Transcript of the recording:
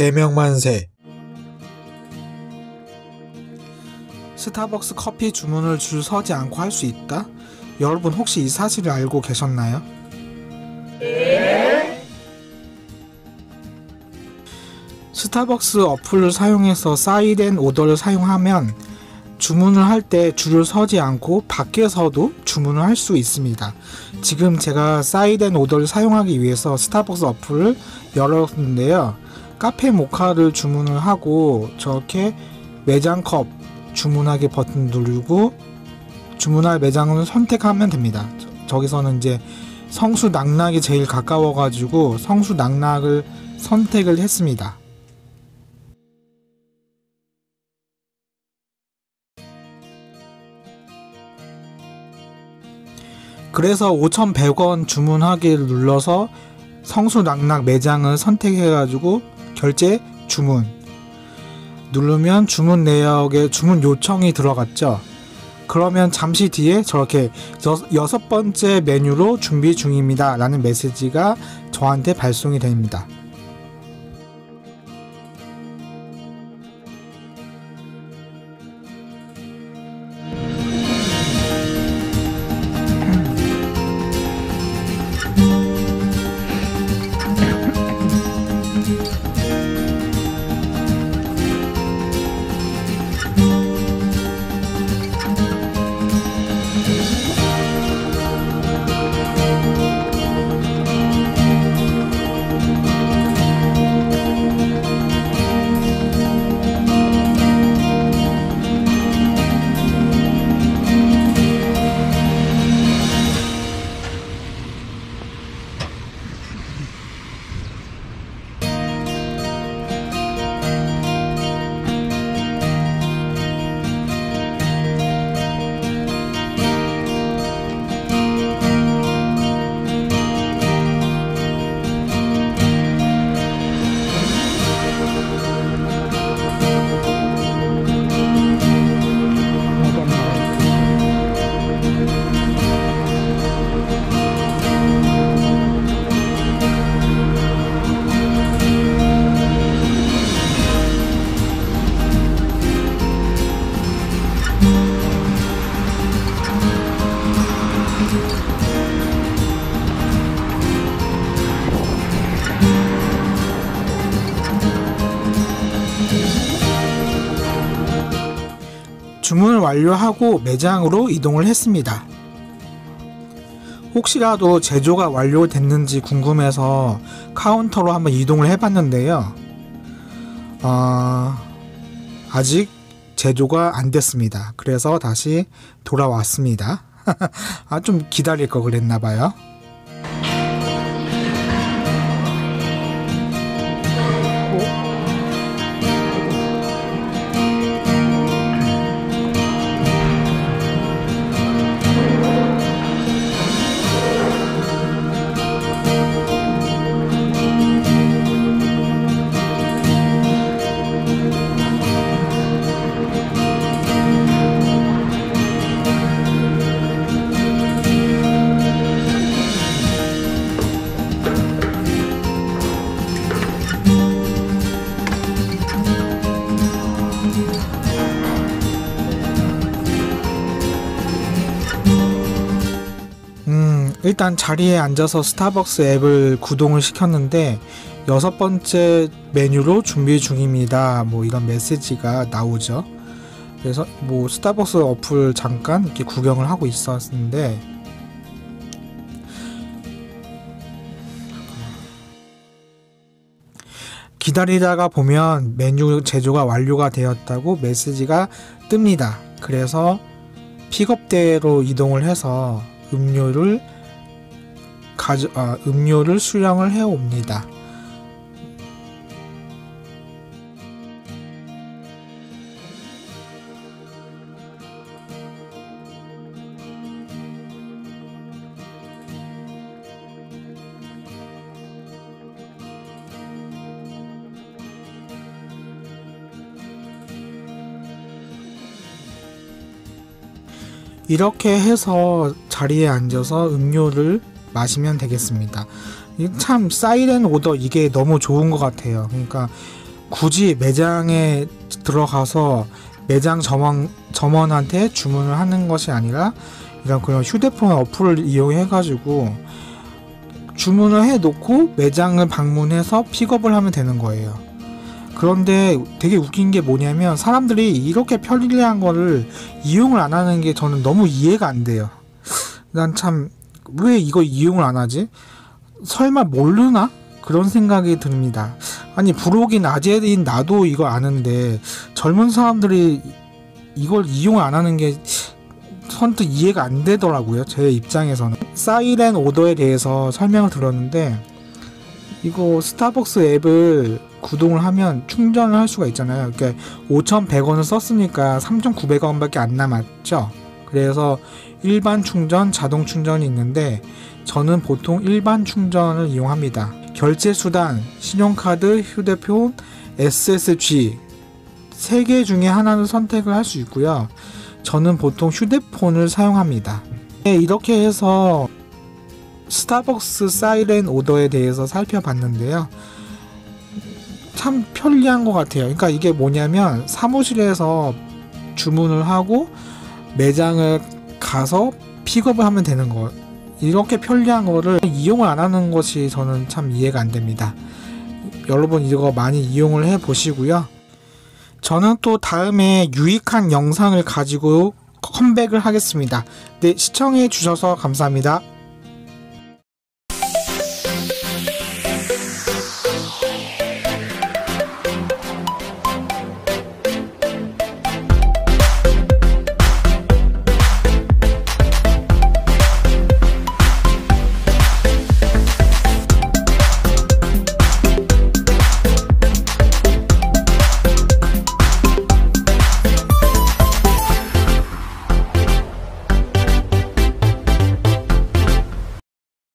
제명만세. 스타벅스 커피 주문을 줄 서지 않고 할 수 있다? 여러분 혹시 이 사실을 알고 계셨나요? 네? 스타벅스 어플을 사용해서 사이렌오더를 사용하면 주문을 할 때 줄을 서지 않고 밖에서도 주문을 할 수 있습니다. 지금 제가 사이렌오더를 사용하기 위해서 스타벅스 어플을 열었는데요. 카페 모카를 주문을 하고 저렇게 매장컵 주문하기 버튼 누르고 주문할 매장을 선택하면 됩니다. 저기서는 이제 성수 낙락이 제일 가까워 가지고 성수 낙락을 선택을 했습니다. 그래서 5,100원 주문하기를 눌러서 성수 낙락 매장을 선택해 가지고 결제 주문 누르면 주문 내역에 주문 요청이 들어갔죠. 그러면 잠시 뒤에 저렇게 6번째 메뉴로 준비 중입니다 라는 메시지가 저한테 발송이 됩니다. 주문을 완료하고 매장으로 이동을 했습니다. 혹시라도 제조가 완료됐는지 궁금해서 카운터로 한번 이동을 해봤는데요. 아직 제조가 안 됐습니다. 그래서 다시 돌아왔습니다. 좀 기다릴 거 그랬나봐요. 일단 자리에 앉아서 스타벅스 앱을 구동을 시켰는데 6번째 메뉴로 준비 중입니다. 뭐 이런 메시지가 나오죠. 그래서 뭐 스타벅스 어플 잠깐 이렇게 구경을 하고 있었는데 기다리다가 보면 메뉴 제조가 완료가 되었다고 메시지가 뜹니다. 그래서 픽업대로 이동을 해서 음료를 수령을 해옵니다. 이렇게 해서 자리에 앉아서 음료를 마시면 되겠습니다. 참 사이렌오더 이게 너무 좋은 것 같아요. 그러니까 굳이 매장에 들어가서 매장 점원한테 주문을 하는 것이 아니라 이런 그런 휴대폰 어플을 이용해가지고 주문을 해놓고 매장을 방문해서 픽업을 하면 되는 거예요. 그런데 되게 웃긴 게 뭐냐면 사람들이 이렇게 편리한 거를 이용을 안 하는 게 저는 너무 이해가 안 돼요. 난 참 왜 이거 이용을 안 하지? 설마 모르나? 그런 생각이 듭니다. 아니 불혹인 아재인 나도 이거 아는데 젊은 사람들이 이걸 이용 안 하는 게 선뜻 이해가 안 되더라고요. 제 입장에서는. 사이렌오더에 대해서 설명을 들었는데 이거 스타벅스 앱을 구동을 하면 충전을 할 수가 있잖아요. 그러니까 5,100원을 썼으니까 3,900원밖에 안 남았죠. 그래서 일반 충전, 자동 충전이 있는데 저는 보통 일반 충전을 이용합니다. 결제 수단, 신용카드, 휴대폰, SSG 3개 중에 하나를 선택을 할 수 있고요. 저는 보통 휴대폰을 사용합니다. 이렇게 해서 스타벅스 사이렌오더에 대해서 살펴봤는데요. 참 편리한 것 같아요. 그러니까 이게 뭐냐면 사무실에서 주문을 하고 매장을 가서 픽업을 하면 되는 거, 이렇게 편리한 거를 이용을 안 하는 것이 저는 참 이해가 안 됩니다. 여러분 이거 많이 이용을 해 보시고요. 저는 또 다음에 유익한 영상을 가지고 컴백을 하겠습니다. 네, 시청해 주셔서 감사합니다.